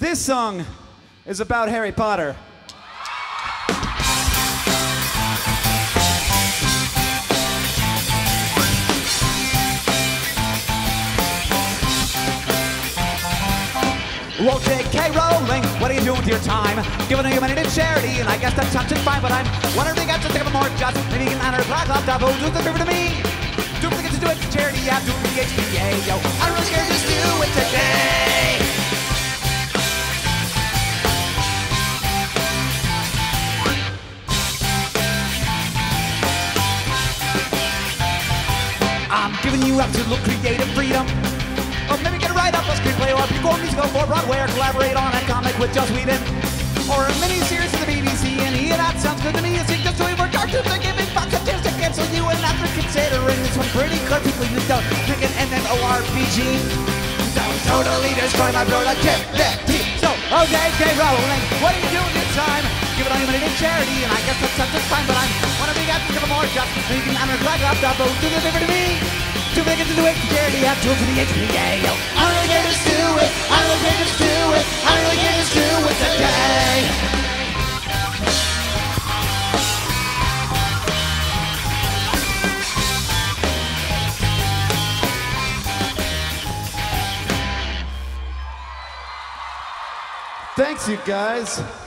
This song is about Harry Potter. Well, J.K. Rowling, what are you doing with your time? Giving your money to charity, and I guess that sounds just fine, but I'm wondering if I should think of more just maybe an honor black laptop. Oh, do the favor to me. Don't forget to do it for charity. I'm doing the HBA, yo. I'm really scared to just do it today. I'm giving you absolute creative freedom. Or maybe get a write-up, a screenplay, or a prequel musical for Broadway, or collaborate on a comic with Joss Whedon, or a mini-series to the BBC, and yeah, that sounds good to me. It's just the way we're cartoons are giving Fox a chance to cancel you, and after considering this one pretty clear, people you don't pick an MMORPG. Don't totally destroy my productivity. So, okay, J.K. Rowling, what are you doing this time? Give it all your money to charity, and I guess that's such a time, but I want to be happy to give them more jobs, so you can honor a glad laptop, but do the favor to me. Too big into the way for charity, I'm doing for the HBA, yo. I don't really care, just do it. I don't really care, just do it. I don't really care, just do it today. Thanks, you guys.